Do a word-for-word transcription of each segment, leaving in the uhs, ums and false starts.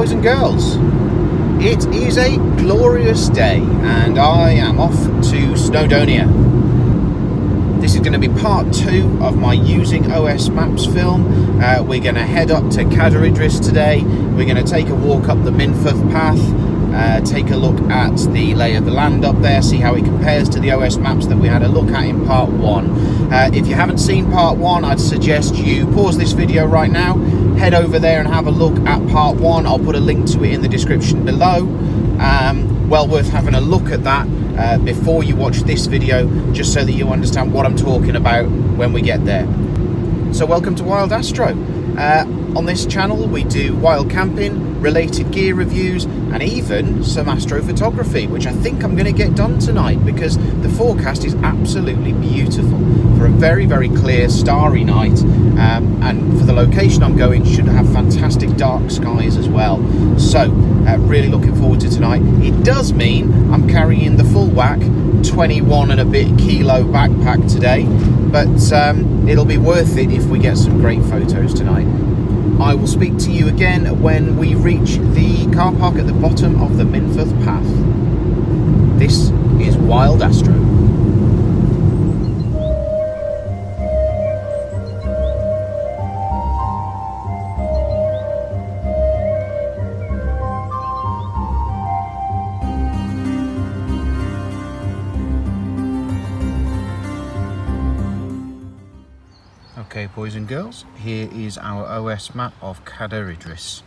boys and girls. It is a glorious day and I am off to Snowdonia. This is going to be part two of my Using O S Maps film. Uh, we're going to head up to Cadair Idris today. We're going to take a walk up the Minffordd Path. Uh, take a look at the lay of the land up there, see how it compares to the O S maps that we had a look at in part one. Uh, if you haven't seen part one, I'd suggest you pause this video right now, head over there and have a look at part one. I'll put a link to it in the description below. Um, well worth having a look at that uh, before you watch this video, just so that you understand what I'm talking about when we get there. So welcome to Wild Astro. Uh, on this channel we do wild camping, related gear reviews and even some astrophotography, which I think I'm going to get done tonight because the forecast is absolutely beautiful for a very very clear starry night, um, and for the location I'm going should have fantastic dark skies as well. So uh, really looking forward to tonight. It does mean I'm carrying the full whack twenty-one and a bit kilo backpack today, but um, it'll be worth it if we get some great photos tonight. I will speak to you again when we reach the car park at the bottom of the Minffordd Path. This is Wild Astro. Okay, boys and girls, here is our O S map of Cadair Idris.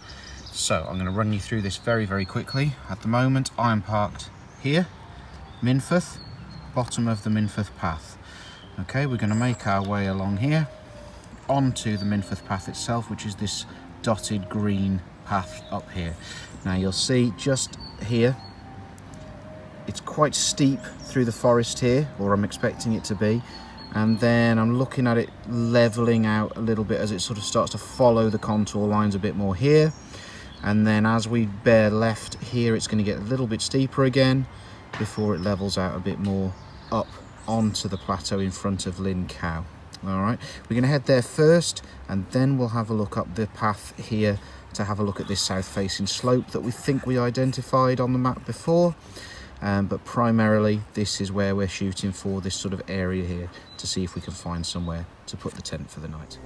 So I'm going to run you through this very very quickly. At the moment I'm parked here, Minffordd, bottom of the Minffordd Path. Okay, we're going to make our way along here onto the Minffordd Path itself, which is this dotted green path up here. Now you'll see just here, it's quite steep through the forest here, or I'm expecting it to be. And then I'm looking at it leveling out a little bit as it sort of starts to follow the contour lines a bit more here. And then as we bear left here, it's going to get a little bit steeper again before it levels out a bit more up onto the plateau in front of Llyn Cau. All right, we're going to head there first and then we'll have a look up the path here to have a look at this south facing slope that we think we identified on the map before. Um, but primarily this is where we're shooting for, this sort of area here, to see if we can find somewhere to put the tent for the night.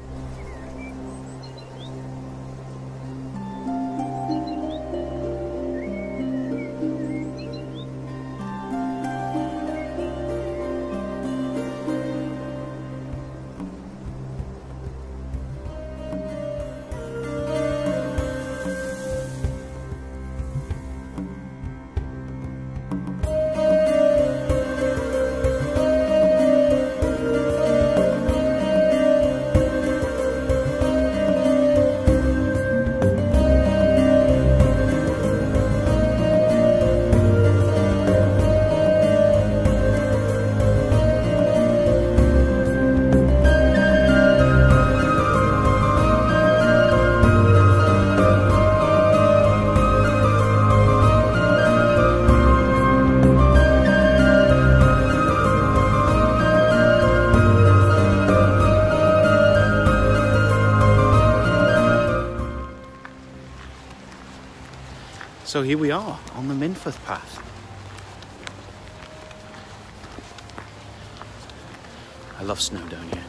So here we are on the Minffordd Path. I love Snowdonia.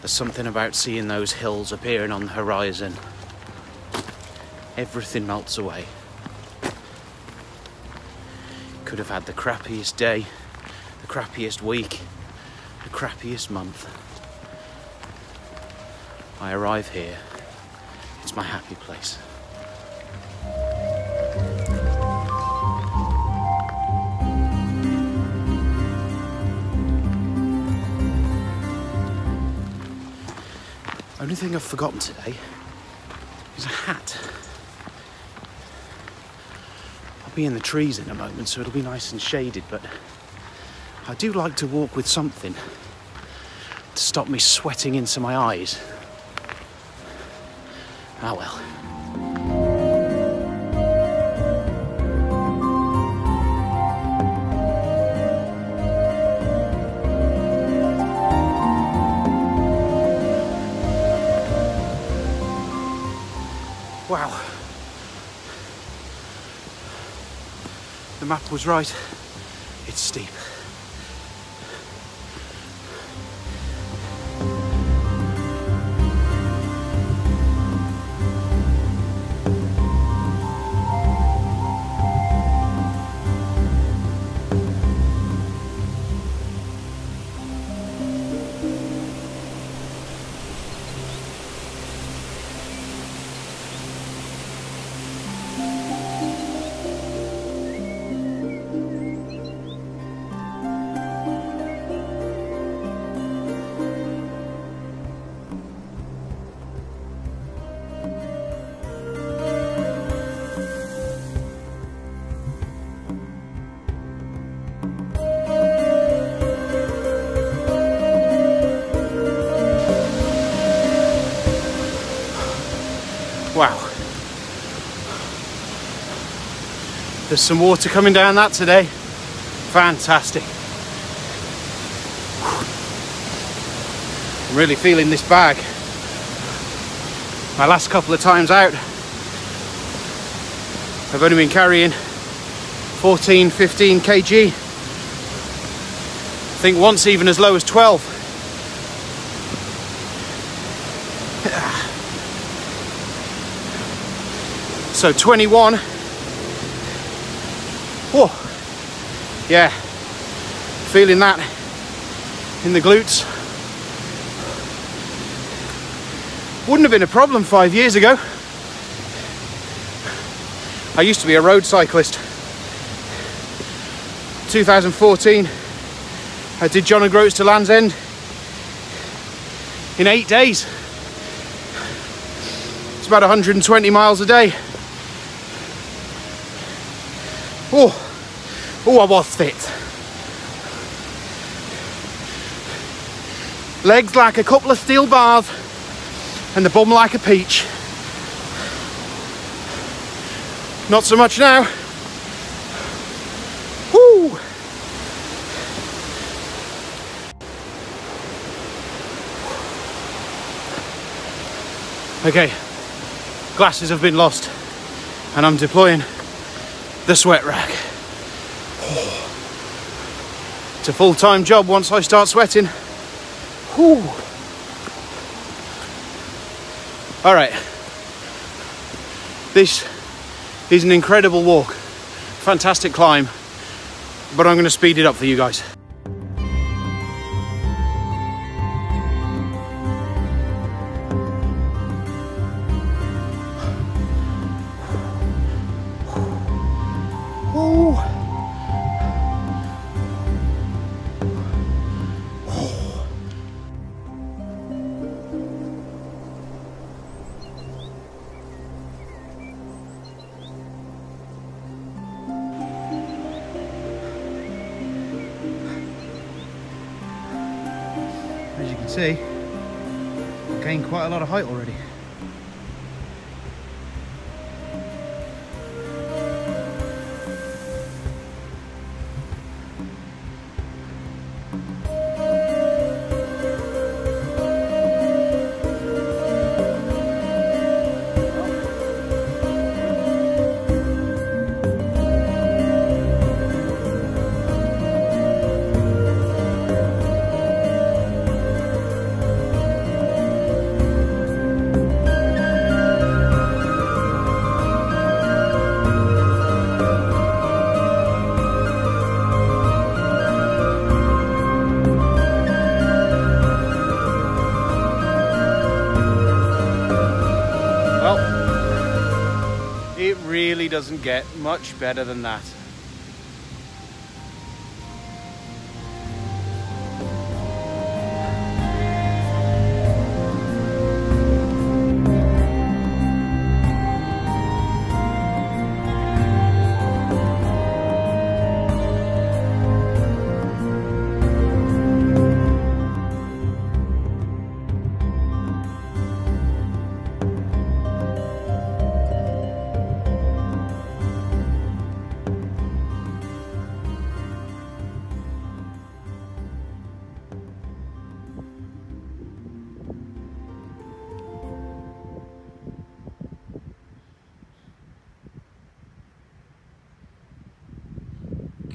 There's something about seeing those hills appearing on the horizon. Everything melts away. Could have had the crappiest day, the crappiest week, the crappiest month. I arrive here, it's my happy place. Only thing I've forgotten today is a hat. I'll be in the trees in a moment, so it'll be nice and shaded, but I do like to walk with something to stop me sweating into my eyes. Ah well. Wow, The map was right. It's steep. There's some water coming down that today. Fantastic. I'm really feeling this bag. My last couple of times out, I've only been carrying fourteen, fifteen kilograms. I think once even as low as twelve. So twenty-one. Whoa, yeah, feeling that in the glutes. Wouldn't have been a problem five years ago. I used to be a road cyclist. twenty fourteen, I did John O'Groats to Land's End in eight days. It's about one hundred twenty miles a day. Oh, oh, I was fit. Legs like a couple of steel bars and the bum like a peach. Not so much now. Woo! Okay, glasses have been lost and I'm deploying the sweat rack. Oh. It's a full-time job once I start sweating. Whew. All right, this is an incredible walk, fantastic climb, but I'm going to speed it up for you guys. See, I've gained quite a lot of height already. Doesn't get much better than that.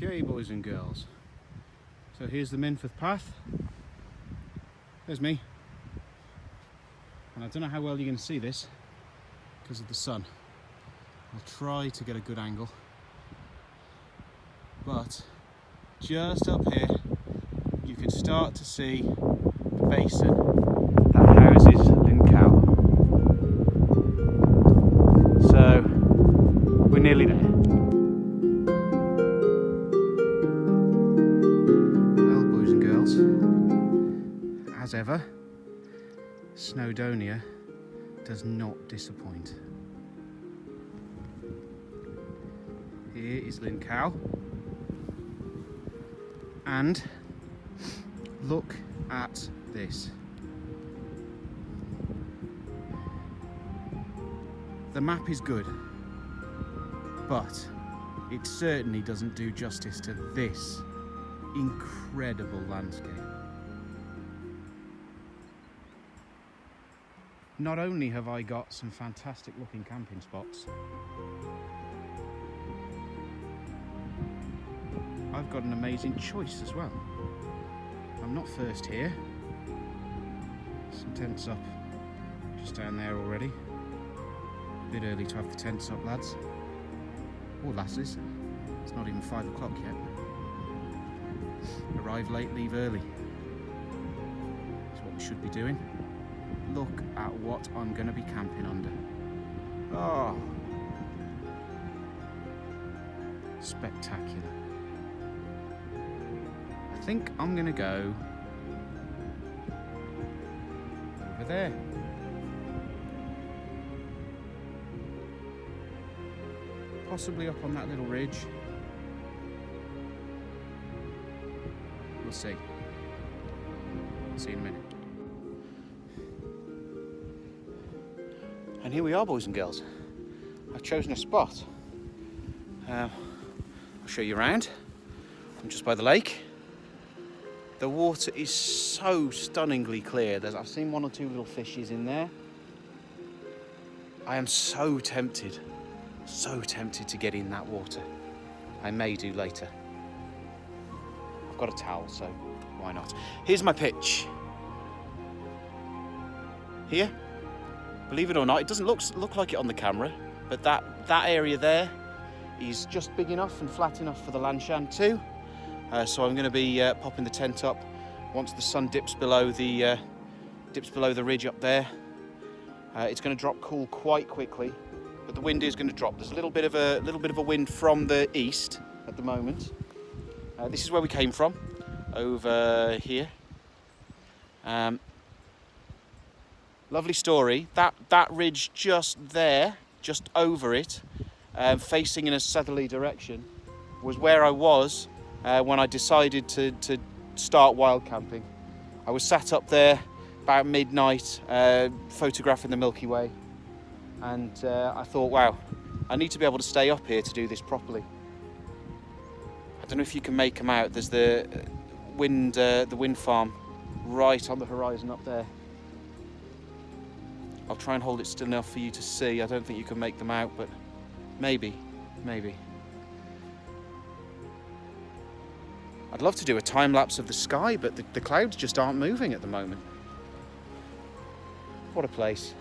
G'day boys and girls. So here's the Minffordd Path. There's me. And I don't know how well you're going to see this because of the sun. I'll try to get a good angle. But just up here you can start to see the basin that houses Llyn Cau. So we're nearly there. As ever, Snowdonia does not disappoint. Here is Llyn Cau, and look at this. The map is good, but it certainly doesn't do justice to this incredible landscape. Not only have I got some fantastic looking camping spots, I've got an amazing choice as well. I'm not first here. Some tents up just down there already. A bit early to have the tents up, lads. Or lasses. It's not even five o'clock yet. Arrive late, leave early. That's what we should be doing. Look at what I'm going to be camping under. Oh, spectacular. I think I'm going to go over there. Possibly up on that little ridge. We'll see. See you in a minute. And here we are, boys and girls. I've chosen a spot. Um, I'll show you around. I'm just by the lake. The water is so stunningly clear. There's, I've seen one or two little fishes in there. I am so tempted, so tempted to get in that water. I may do later. I've got a towel, so why not? Here's my pitch. Here. Believe it or not, it doesn't look, look like it on the camera, but that, that area there is just big enough and flat enough for the Lanshan two. Uh, so I'm going to be uh, popping the tent up once the sun dips below the, uh, dips below the ridge up there. Uh, it's going to drop cool quite quickly, but the wind is going to drop. There's a little bit of a, little bit of a wind from the east at the moment. Uh, this is where we came from, over here. Um, Lovely story. That that ridge just there, just over it, um, facing in a southerly direction, was where I was uh, when I decided to, to start wild camping. I was sat up there about midnight, uh, photographing the Milky Way, and uh, I thought, wow, I need to be able to stay up here to do this properly. I don't know if you can make them out. There's the wind, uh, the wind farm, right on the horizon up there. I'll try and hold it still enough for you to see. I don't think you can make them out, but maybe, maybe. I'd love to do a time lapse of the sky, but the, the clouds just aren't moving at the moment. What a place.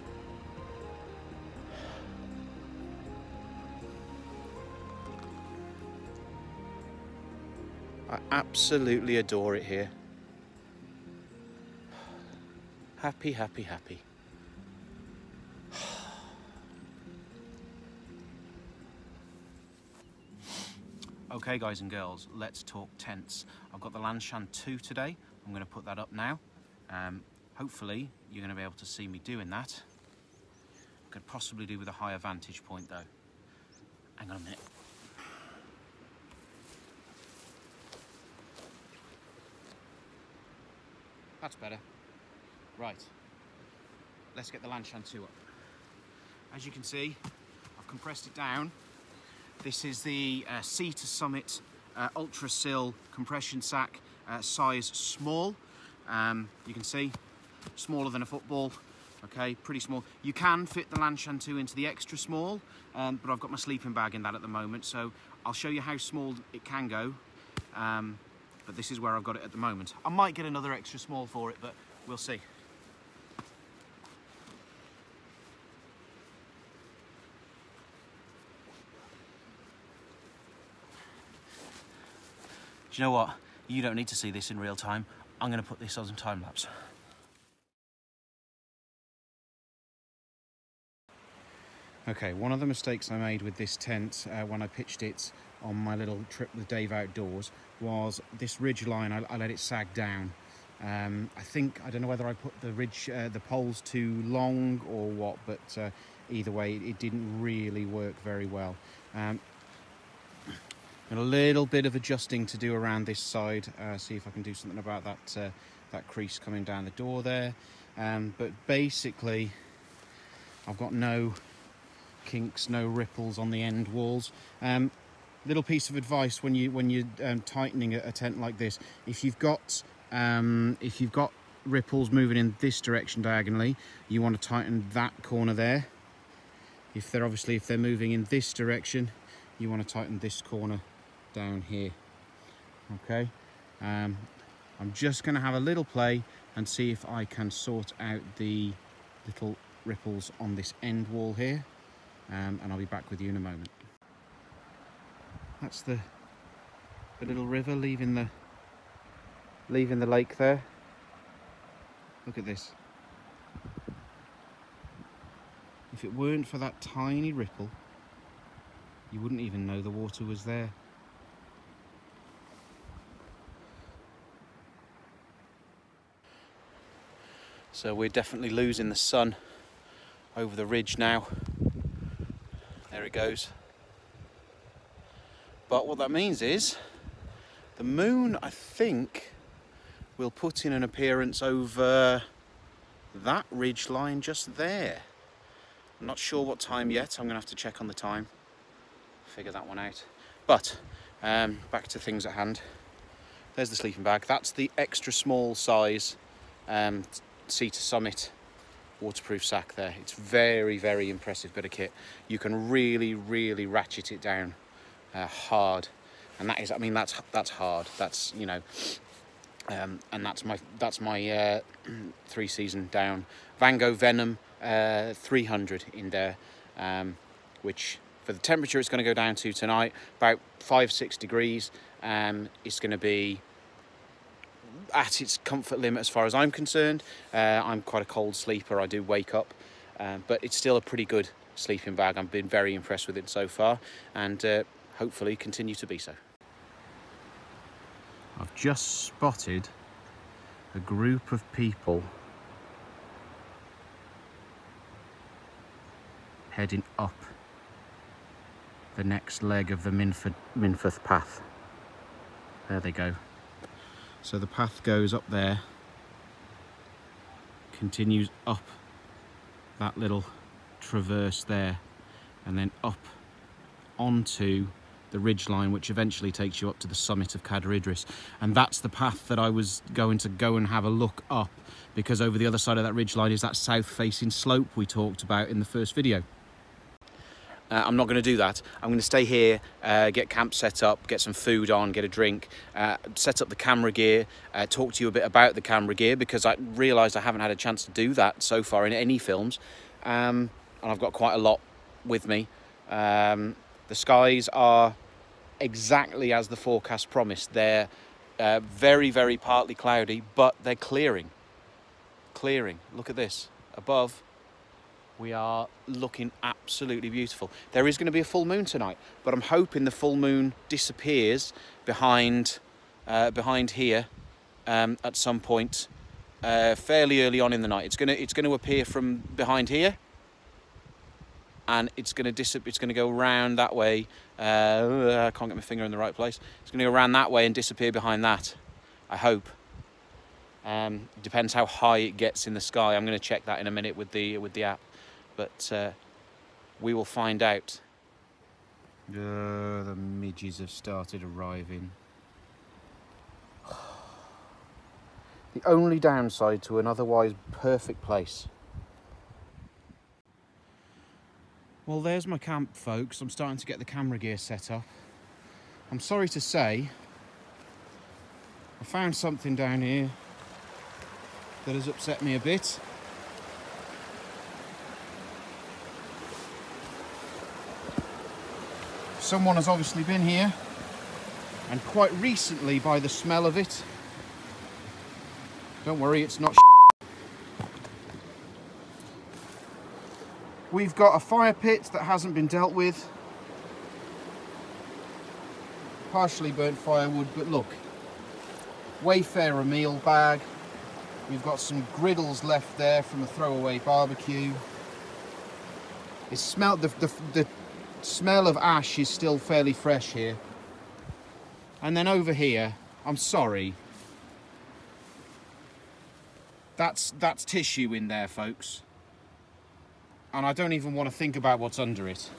I absolutely adore it here. Happy, happy, happy. Okay guys and girls, let's talk tents. I've got the Lanshan two today. I'm going to put that up now. Um, hopefully you're going to be able to see me doing that. Could possibly do with a higher vantage point though. Hang on a minute. That's better. Right. Let's get the Lanshan two up. As you can see, I've compressed it down. This is the uh, Sea to Summit uh, Ultra Sil compression sack, uh, size small. Um, you can see, smaller than a football. Okay, pretty small. You can fit the Lanshan two into the extra small, um, but I've got my sleeping bag in that at the moment, so I'll show you how small it can go um, but this is where I've got it at the moment. I might get another extra small for it, but we'll see. Do you know what? You don't need to see this in real time. I'm going to put this on some time lapse. Okay, one of the mistakes I made with this tent uh, when I pitched it on my little trip with Dave Outdoors was this ridge line. I, I let it sag down. Um, I think, I don't know whether I put the ridge, uh, the poles too long or what, but uh, either way, it, it didn't really work very well. Um, got a little bit of adjusting to do around this side, uh, see if I can do something about that, uh, that crease coming down the door there. Um, but basically, I've got no kinks, no ripples on the end walls. Um, little piece of advice when you when you're um, tightening a, a tent like this: if you've got um, if you've got ripples moving in this direction diagonally, you want to tighten that corner there. If they're obviously if they're moving in this direction, you want to tighten this corner down here. Okay, um, I'm just going to have a little play and see if I can sort out the little ripples on this end wall here. Um, and I'll be back with you in a moment. That's the, the little river leaving the leaving the lake there. Look at this. If it weren't for that tiny ripple, you wouldn't even know the water was there. So we're definitely losing the sun over the ridge now. There it goes. But what that means is the moon, I think, will put in an appearance over that ridge line just there. I'm not sure what time yet. I'm gonna have to check on the time, figure that one out. But um, back to things at hand. There's the sleeping bag. That's the extra small size um, Sea to Summit waterproof sack there. It's very, very impressive bit of kit. You can really, really ratchet it down uh, hard, and that is, I mean, that's that's hard. That's, you know, um, and that's my that's my uh, three season down Vango Venom uh, three hundred in there, um, which for the temperature it's going to go down to tonight, about five six degrees. Um, it's going to be at its comfort limit as far as I'm concerned. uh, I'm quite a cold sleeper. I do wake up, uh, but it's still a pretty good sleeping bag. I've been very impressed with it so far, and uh, hopefully continue to be so. I've just spotted a group of people heading up the next leg of the Minffordd, Minffordd Path. There they go. So the path goes up there, continues up that little traverse there, and then up onto the ridge line, which eventually takes you up to the summit of Cadair Idris. And that's the path that I was going to go and have a look up, because over the other side of that ridge line is that south-facing slope we talked about in the first video. Uh, I'm not going to do that. I'm going to stay here, uh, get camp set up, get some food on, get a drink, uh, set up the camera gear, uh, talk to you a bit about the camera gear, because I realised I haven't had a chance to do that so far in any films. Um, and I've got quite a lot with me. Um, the skies are exactly as the forecast promised. They're uh, very, very partly cloudy, but they're clearing. Clearing. Look at this. Above, we are looking absolutely beautiful. There is going to be a full moon tonight, but I'm hoping the full moon disappears behind uh, behind here um, at some point uh, fairly early on in the night. It's gonna it's gonna appear from behind here, and it's gonna disappear. It's gonna go around that way. Uh, I can't get my finger in the right place. It's gonna go around that way and disappear behind that. I hope. Um, depends how high it gets in the sky. I'm gonna check that in a minute with the with the app. But uh, we will find out. Uh, the midges have started arriving. The only downside to an otherwise perfect place. Well, there's my camp, folks. I'm starting to get the camera gear set up. I'm sorry to say found something down here that has upset me a bit. Someone has obviously been here, and quite recently by the smell of it. Don't worry, it's not shit. We've got a fire pit that hasn't been dealt with. Partially burnt firewood, but look. Wayfarer meal bag. We've got some griddles left there from a throwaway barbecue. It smelled the, the, the smell of ash is still fairly fresh here. And then over here, I'm sorry, that's that's tissue in there, folks, and I don't even want to think about what's under it.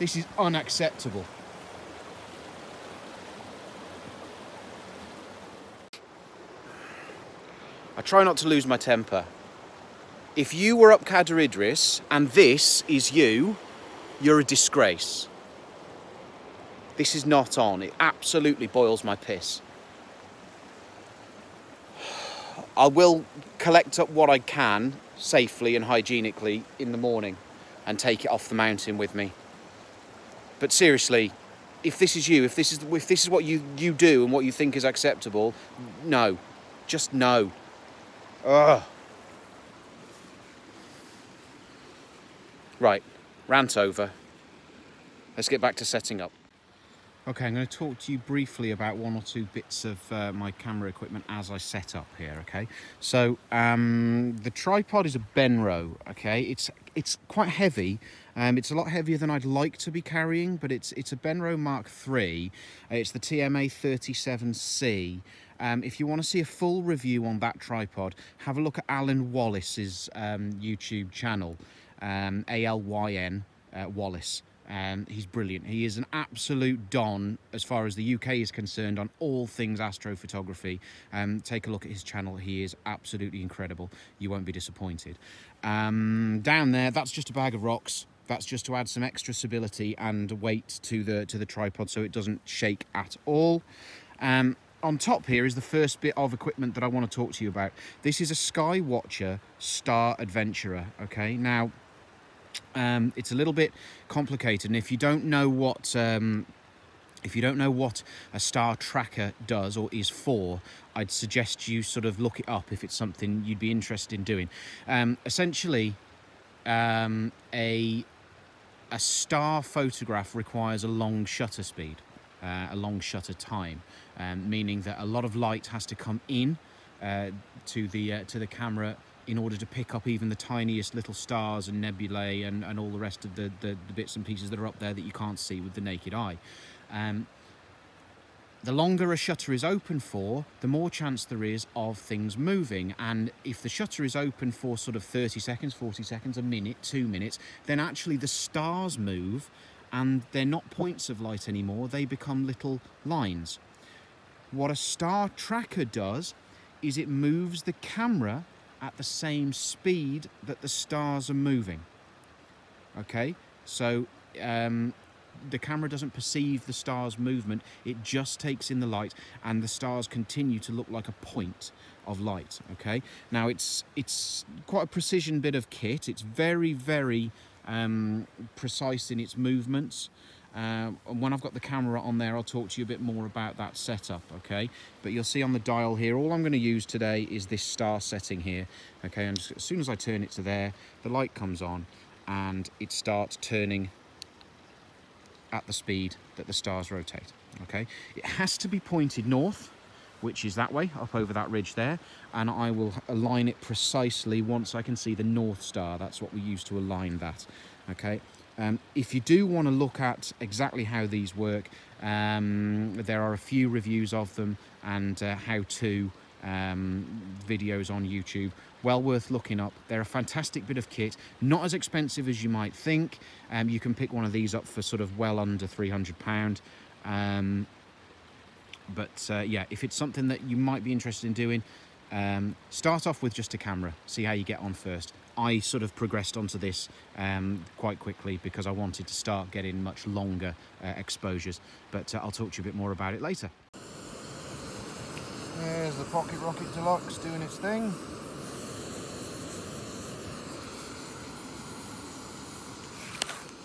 This is unacceptable. I try not to lose my temper. If you were up Cadair Idris and this is you, you're a disgrace. This is not on. It absolutely boils my piss. I will collect up what I can safely and hygienically in the morning and take it off the mountain with me. But seriously, if this is you, if this is, if this is what you, you do and what you think is acceptable, no. Just no. Ugh. Right, rant over. Let's get back to setting up. Okay, I'm going to talk to you briefly about one or two bits of uh, my camera equipment as I set up here, okay? So, um, the tripod is a Benro, okay? It's it's quite heavy. Um, it's a lot heavier than I'd like to be carrying, but it's, it's a Benro Mark three. It's the T M A thirty-seven C. Um, if you want to see a full review on that tripod, have a look at Alan Wallace's um, YouTube channel. Um, A L Y N, uh, Wallace. Um, he's brilliant. He is an absolute don as far as the U K is concerned on all things astrophotography. Um, take a look at his channel. He is absolutely incredible. You won't be disappointed. Um, down there, that's just a bag of rocks. That's just to add some extra stability and weight to the, to the tripod so it doesn't shake at all. Um, on top here is the first bit of equipment that I want to talk to you about. This is a Sky Watcher Star Adventurer, okay? Now, Um, it's a little bit complicated, and if you don't know what um, if you don't know what a star tracker does or is for, I'd suggest you sort of look it up if it's something you'd be interested in doing. Um, essentially, um, a a star photograph requires a long shutter speed, uh, a long shutter time, um, meaning that a lot of light has to come in uh, to the uh, to the camera in order to pick up even the tiniest little stars and nebulae and, and all the rest of the, the, the bits and pieces that are up there that you can't see with the naked eye. Um, the longer a shutter is open for, the more chance there is of things moving. And if the shutter is open for sort of thirty seconds, forty seconds, a minute, two minutes, then actually the stars move and they're not points of light anymore. They become little lines. What a star tracker does is it moves the camera at the same speed that the stars are moving. Okay, so um, the camera doesn't perceive the stars' movement, it just takes in the light, and the stars continue to look like a point of light, okay? Now, it's, it's quite a precision bit of kit. It's very, very um, precise in its movements. Uh, and when I've got the camera on there, I'll talk to you a bit more about that setup, okay? But you'll see on the dial here, all I'm going to use today is this star setting here, okay? And as soon as I turn it to there, the light comes on and it starts turning at the speed that the stars rotate, okay? It has to be pointed north, which is that way, up over that ridge there, and I will align it precisely once I can see the North Star. That's what we use to align that, okay? Um, if you do want to look at exactly how these work, um, there are a few reviews of them and uh, how-to um, videos on YouTube. Well worth looking up. They're a fantastic bit of kit, not as expensive as you might think. Um, you can pick one of these up for sort of well under three hundred pounds. Um, but uh, yeah, if it's something that you might be interested in doing, um, start off with just a camera, see how you get on first. I sort of progressed onto this um, quite quickly because I wanted to start getting much longer uh, exposures, but uh, I'll talk to you a bit more about it later. There's the Pocket Rocket Deluxe doing its thing.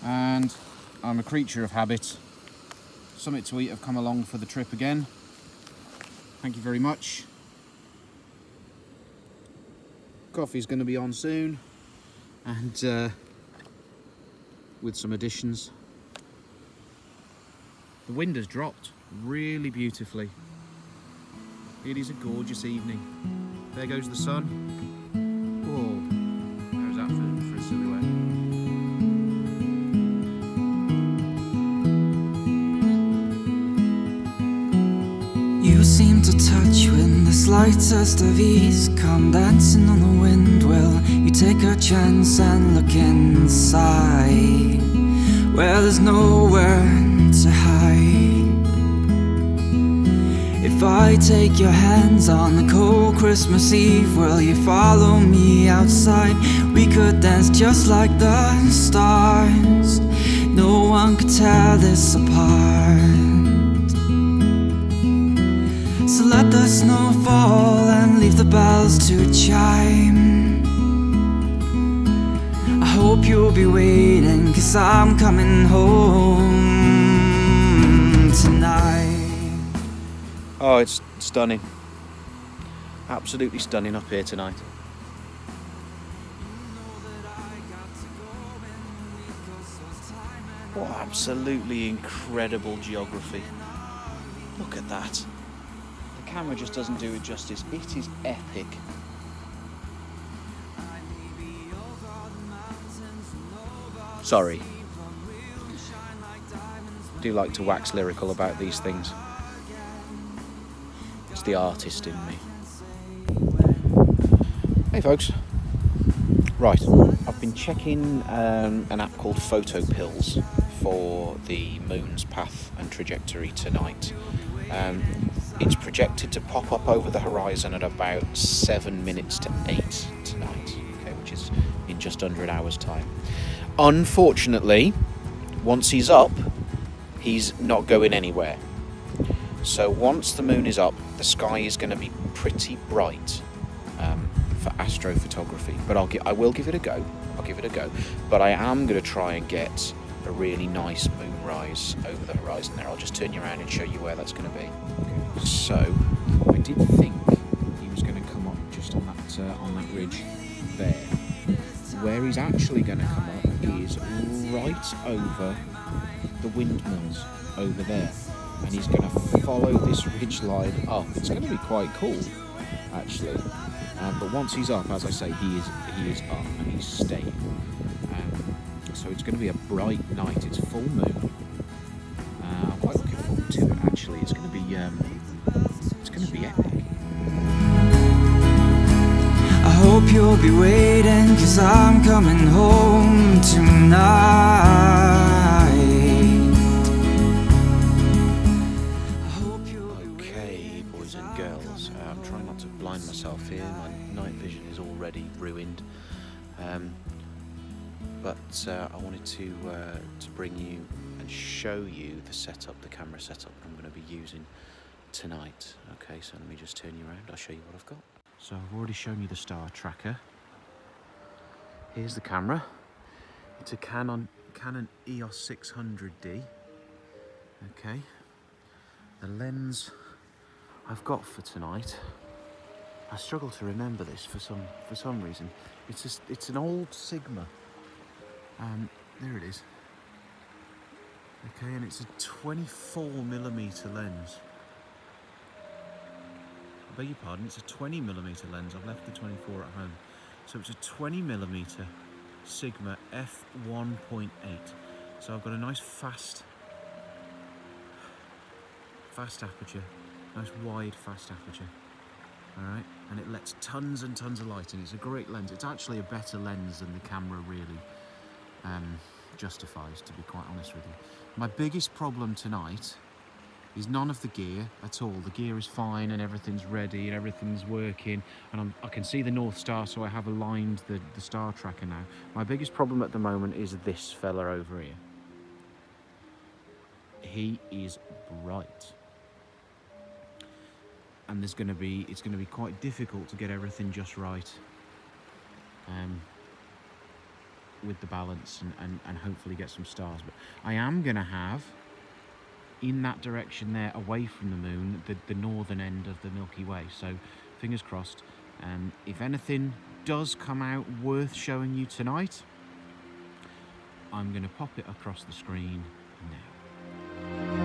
And I'm a creature of habit. Summit to Eat have come along for the trip again. Thank you very much. Coffee's going to be on soon, and uh, with some additions. The wind has dropped really beautifully. It is a gorgeous evening. There goes the sun. Oh, there's that for, for a silhouette. Seem to touch when the slightest of ease come dancing on the wind. Well, you take a chance and look inside where there's nowhere to hide. If I take your hands on the cold Christmas Eve, will you follow me outside? We could dance just like the stars. No one could tear this apart. So let the snow fall and leave the bells to chime. I hope you'll be waiting, cause I'm coming home tonight. Oh, it's stunning. Absolutely stunning up here tonight. What absolutely incredible geography. Look at that. The camera just doesn't do it justice. It is epic. Sorry. I do like to wax lyrical about these things. It's the artist in me. Hey folks. Right, I've been checking um, an app called Photopills for the moon's path and trajectory tonight. Um, It's projected to pop up over the horizon at about seven minutes to eight tonight, okay, which is in just under an hour's time. Unfortunately, once he's up, he's not going anywhere. So once the moon is up, the sky is going to be pretty bright um, for astrophotography. But I'll give, I will give it a go. I'll give it a go. But I am going to try and get a really nice moonrise over the horizon there. I'll just turn you around and show you where that's going to be. So I did think he was going to come up just on that uh, on that ridge there. Where he's actually going to come up is right over the windmills over there, and he's going to follow this ridge line up. It's going to be quite cool, actually. Um, but once he's up, as I say, he is he is up and he's staying. Um, so it's going to be a bright night. It's full moon. Uh, I'm quite looking forward to it. Actually, it's going to be. Um, It's gonna be epic. I hope you'll be waiting, cause I'm coming home tonight. Okay, boys and girls, uh, I'm trying not to blind myself here. My night vision is already ruined. Um, but uh, I wanted to uh, to bring you and show you the setup, the camera setup I'm going to be using tonight. Okay, so let me just turn you around. I'll show you what I've got. So I've already shown you the star tracker. Here's the camera. It's a Canon Canon E O S six hundred D. Okay. The lens I've got for tonight. I struggle to remember this for some for some reason. It's just it's an old Sigma. Um, there it is. Okay, and it's a twenty-four millimeter lens. I beg your pardon, it's a twenty millimeter lens. I've left the twenty-four at home. So it's a twenty millimeter Sigma f one point eight. So I've got a nice fast, fast aperture, nice wide fast aperture. All right, and it lets tons and tons of light in. It's a great lens. It's actually a better lens than the camera really um, justifies, to be quite honest with you. My biggest problem tonight is none of the gear at all. The gear is fine and everything's ready and everything's working, and I'm, I can see the North Star, so I have aligned the, the star tracker now. My biggest problem at the moment is this fella over here. He is bright. and there's going to be it's going to be quite difficult to get everything just right um, with the balance and, and, and hopefully get some stars. But I am going to have, in that direction there, away from the moon, the, the northern end of the Milky Way. So fingers crossed. Um, if anything does come out worth showing you tonight, I'm going to pop it across the screen now.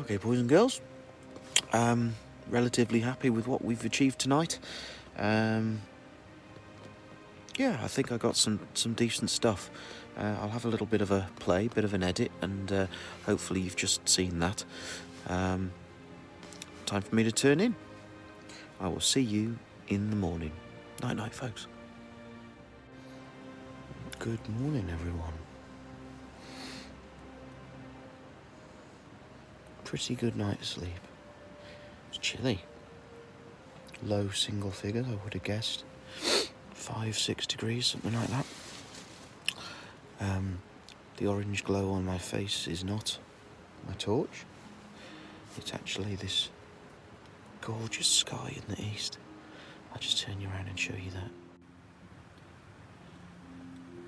Okay, boys and girls, um, relatively happy with what we've achieved tonight. Um, yeah, I think I got some, some decent stuff. Uh, I'll have a little bit of a play, bit of an edit, and uh, hopefully you've just seen that. Um, time for me to turn in. I will see you in the morning. Night-night, folks. Good morning, everyone. Pretty good night's sleep. It's chilly. Low single figures, I would have guessed. Five, six degrees, something like that. Um, the orange glow on my face is not my torch. It's actually this gorgeous sky in the east. I'll just turn you around and show you that.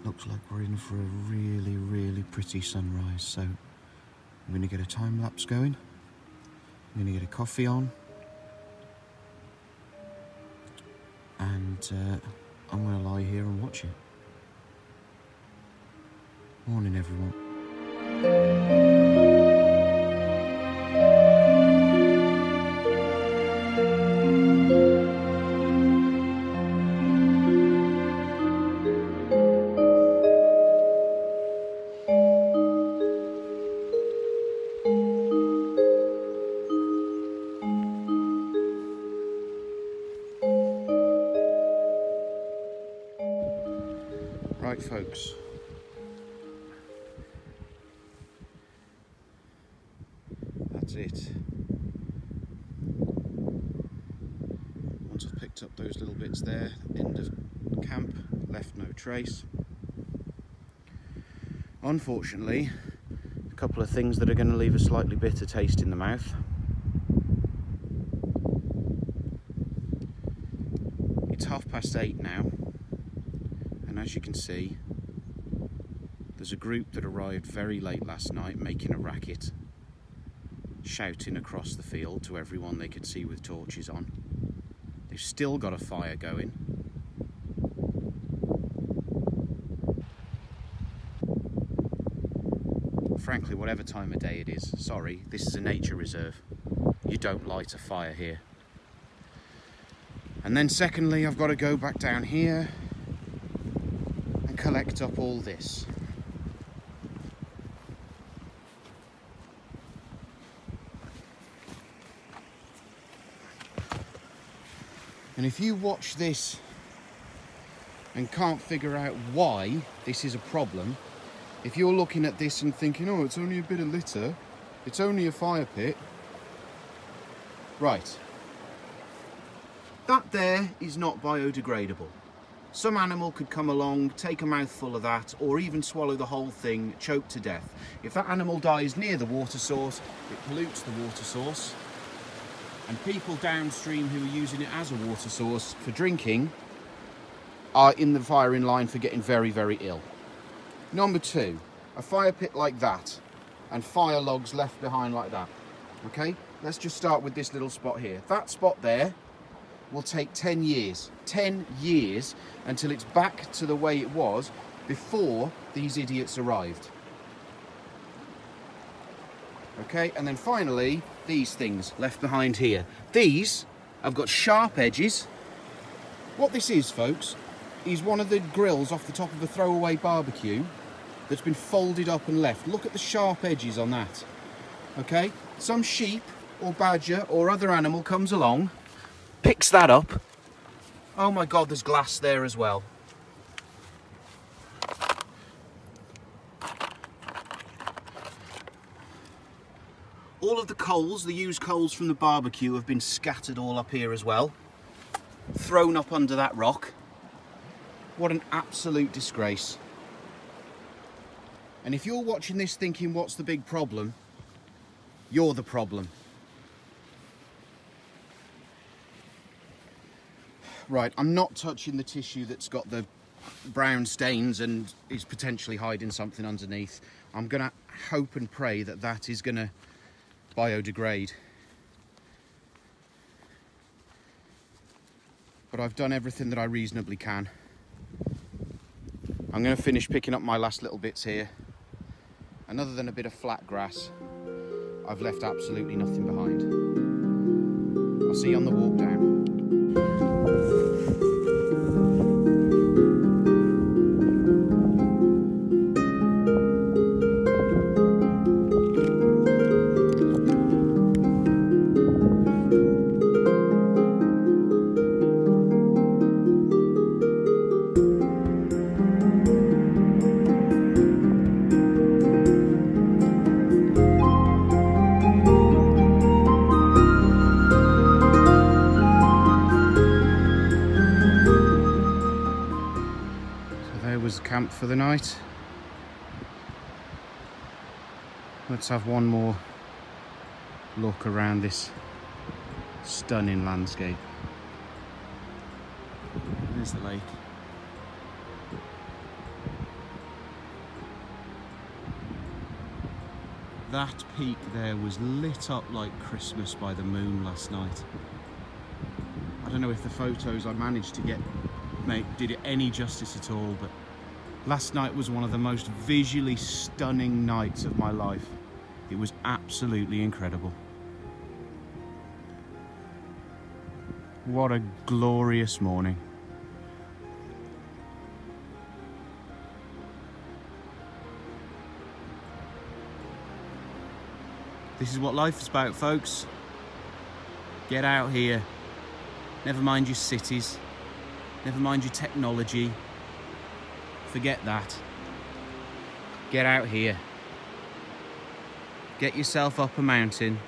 Looks like we're in for a really, really pretty sunrise, so I'm going to get a time lapse going. I'm going to get a coffee on, and uh, I'm going to lie here and watch it. Morning, everyone. Right, folks, that's it. Once I've picked up those little bits there, end of camp, left no trace. Unfortunately, a couple of things that are going to leave a slightly bitter taste in the mouth. It's half past eight now. As you can see, there's a group that arrived very late last night, making a racket, shouting across the field to everyone they could see with torches on. They've still got a fire going. Frankly, whatever time of day it is, sorry, this is a nature reserve. You don't light a fire here. And then secondly, I've got to go back down here, collect up all this. And if you watch this and can't figure out why this is a problem, if you're looking at this and thinking, oh, it's only a bit of litter, it's only a fire pit, right, that there is not biodegradable. Some animal could come along, take a mouthful of that, or even swallow the whole thing, choke to death. If that animal dies near the water source, it pollutes the water source, and people downstream who are using it as a water source for drinking are in the firing line for getting very, very ill. Number two, a fire pit like that, and fire logs left behind like that. Okay, let's just start with this little spot here. That spot there will take ten years. ten years until it's back to the way it was before these idiots arrived. Okay, and then finally, these things left behind here. These have got sharp edges. What this is, folks, is one of the grills off the top of a throwaway barbecue that's been folded up and left. Look at the sharp edges on that. Okay, some sheep or badger or other animal comes along, picks that up. Oh my God, there's glass there as well. All of the coals, the used coals from the barbecue, have been scattered all up here as well, thrown up under that rock. What an absolute disgrace. And if you're watching this thinking, what's the big problem? You're the problem. Right, I'm not touching the tissue that's got the brown stains and is potentially hiding something underneath. I'm gonna hope and pray that that is gonna biodegrade. But I've done everything that I reasonably can. I'm going to finish picking up my last little bits here, and other than a bit of flat grass, I've left absolutely nothing behind. I'll see you on the walk down. For the night. Let's have one more look around this stunning landscape. There's the lake. That peak there was lit up like Christmas by the moon last night. I don't know if the photos I managed to get mate, did it any justice at all, but last night was one of the most visually stunning nights of my life. It was absolutely incredible. What a glorious morning. This is what life is about, folks. Get out here. Never mind your cities. Never mind your technology. Forget that. Get out here. Get yourself up a mountain.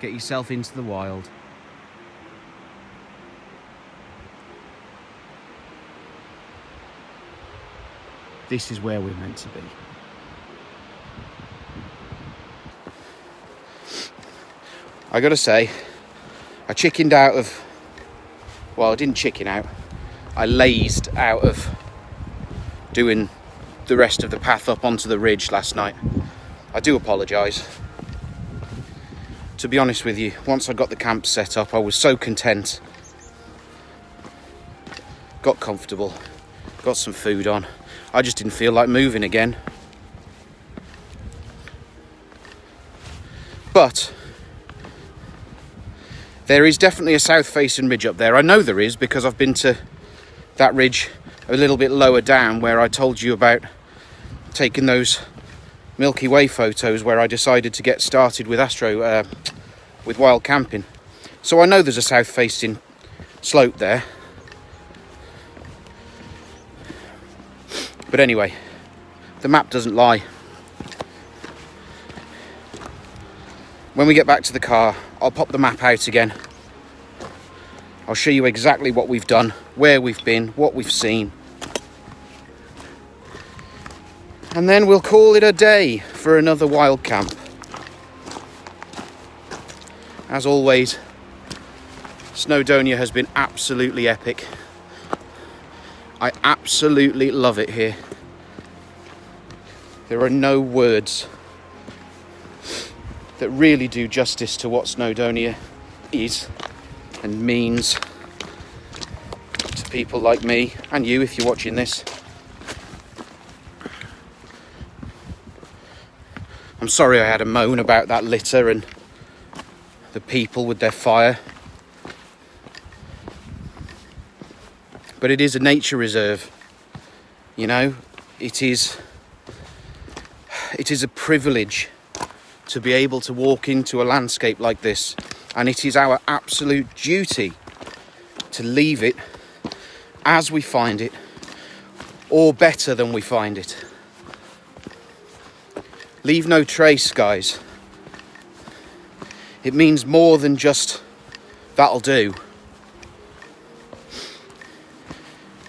Get yourself into the wild. This is where we're meant to be. I gotta say, I chickened out of... Well, I didn't chicken out. I lazed out of doing the rest of the path up onto the ridge last night. I do apologise. To be honest with you, once I got the camp set up, I was so content. Got comfortable, got some food on. I just didn't feel like moving again. But there is definitely a south facing ridge up there. I know there is because I've been to that ridge a little bit lower down where I told you about taking those Milky Way photos where I decided to get started with Astro, uh, with wild camping. So I know there's a south facing slope there. But anyway, the map doesn't lie. When we get back to the car, I'll pop the map out again. I'll show you exactly what we've done, where we've been, what we've seen. And then we'll call it a day for another wild camp. As always, Snowdonia has been absolutely epic. I absolutely love it here. There are no words that really do justice to what Snowdonia is and means to people like me, and you if you're watching this. I'm sorry I had a moan about that litter and the people with their fire. but it is a nature reserve. You know, it is, it is a privilege to be able to walk into a landscape like this, and it is our absolute duty to leave it as we find it, or better than we find it. Leave no trace, guys. It means more than just that'll do.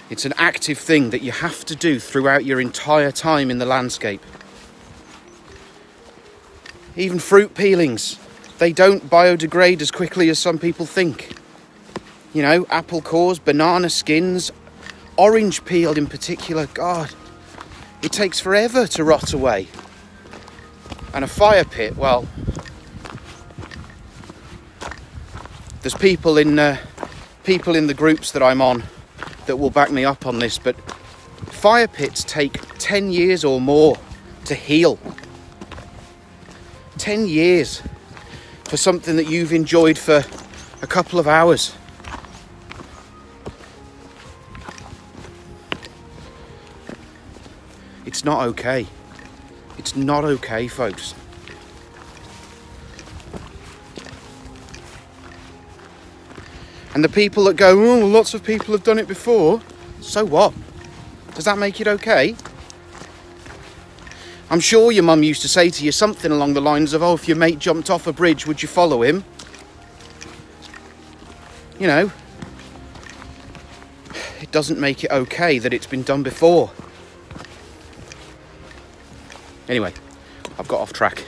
It's an active thing that you have to do throughout your entire time in the landscape. Even fruit peelings, they don't biodegrade as quickly as some people think. You know, apple cores, banana skins, orange peel in particular, God, it takes forever to rot away. And a fire pit, well, there's people in uh, people in the groups that I'm on that will back me up on this, but fire pits take ten years or more to heal. ten years for something that you've enjoyed for a couple of hours. It's not okay. It's not okay, folks. And the people that go, oh, lots of people have done it before, so what? Does that make it okay? I'm sure your mum used to say to you something along the lines of, oh, if your mate jumped off a bridge, would you follow him? You know, it doesn't make it okay that it's been done before. Anyway, I've got off track.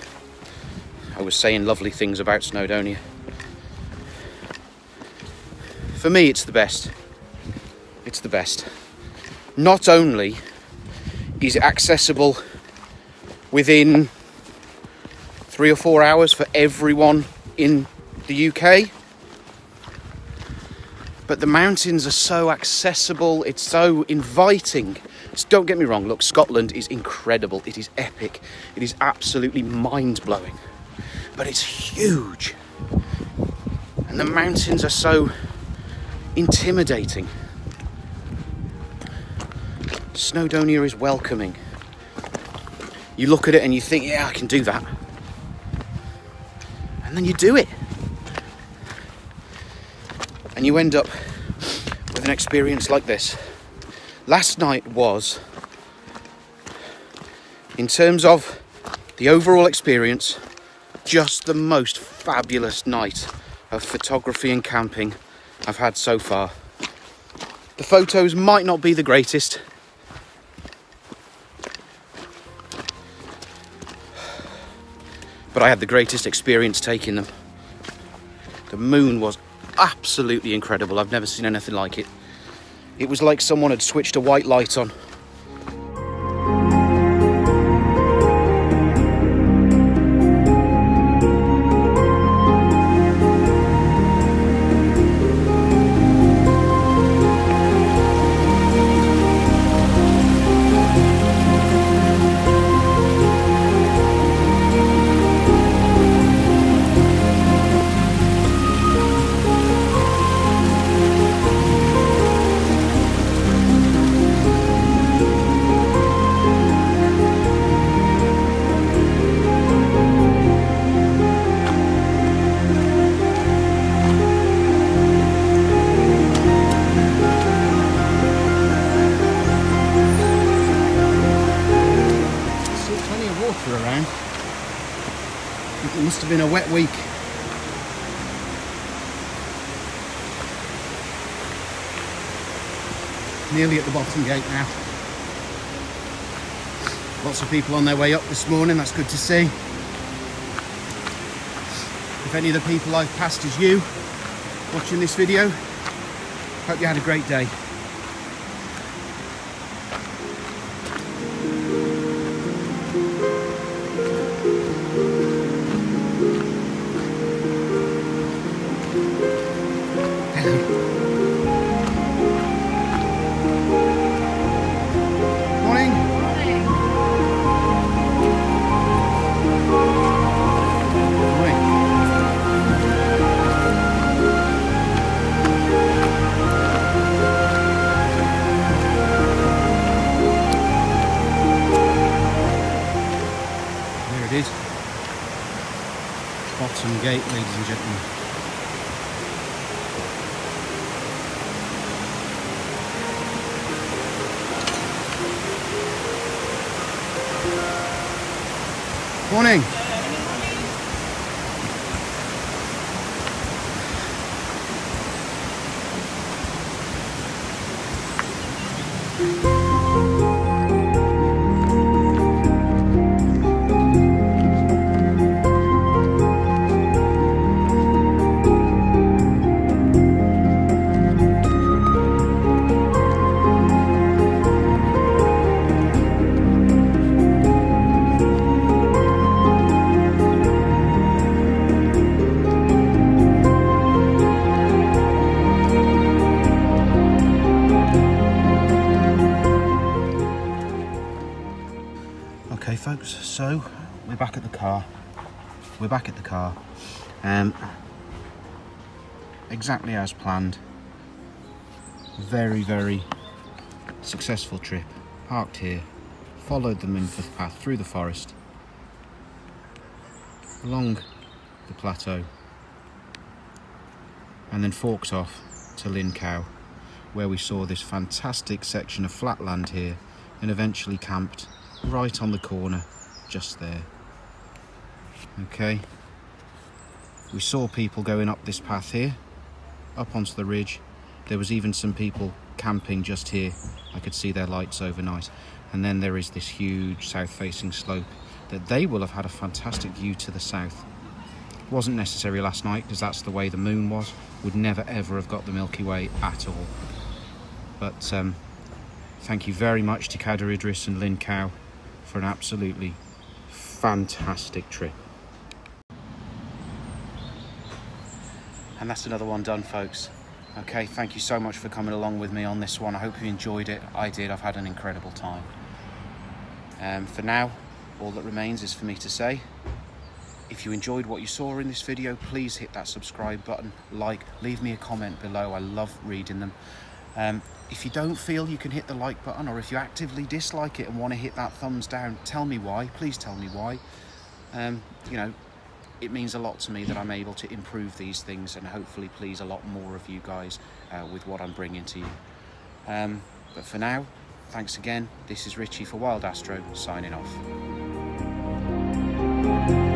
I was saying lovely things about Snowdonia. For me, it's the best. It's the best. Not only is it accessible within three or four hours for everyone in the U K, but the mountains are so accessible, it's so inviting. Don't get me wrong, look, Scotland is incredible, it is epic, it is absolutely mind-blowing, but it's huge, and the mountains are so intimidating. Snowdonia is welcoming. You look at it and you think, yeah, I can do that, and then you do it, and you end up with an experience like this. Last night was, in terms of the overall experience, just the most fabulous night of photography and camping I've had so far. The photos might not be the greatest, but I had the greatest experience taking them. The moon was absolutely incredible. I've never seen anything like it. It was like someone had switched a white light on. Been a wet week. Nearly at the bottom gate now. Lots of people on their way up this morning, that's good to see. If any of the people I've passed is you watching this video, hope you had a great day. bottom gate, ladies and gentlemen. Morning. So we're back at the car. We're back at the car. Um, exactly as planned. Very, very successful trip. Parked here, followed the Minffordd Path through the forest, along the plateau, and then forked off to Llyn Cau, where we saw this fantastic section of flat land here, and eventually camped right on the corner just there. Okay, we saw people going up this path here, up onto the ridge. There was even some people camping just here. I could see their lights overnight. And then there is this huge south-facing slope that they will have had a fantastic view to the south. It wasn't necessary last night because that's the way the moon was. Would never ever have got the Milky Way at all. But um, thank you very much to Cadair Idris and Llyn Cau for an absolutely fantastic trip. And that's another one done, folks. Okay, thank you so much for coming along with me on this one. I hope you enjoyed it. I did. I've had an incredible time. Um, for now, all that remains is for me to say, if you enjoyed what you saw in this video, please hit that subscribe button, like, leave me a comment below. I love reading them. Um, if you don't feel you can hit the like button, or if you actively dislike it and want to hit that thumbs down, tell me why. Please tell me why. Um, you know, it means a lot to me that I'm able to improve these things and hopefully please a lot more of you guys uh, with what I'm bringing to you. Um, but for now, thanks again. This is Richie for Wild Astro, signing off.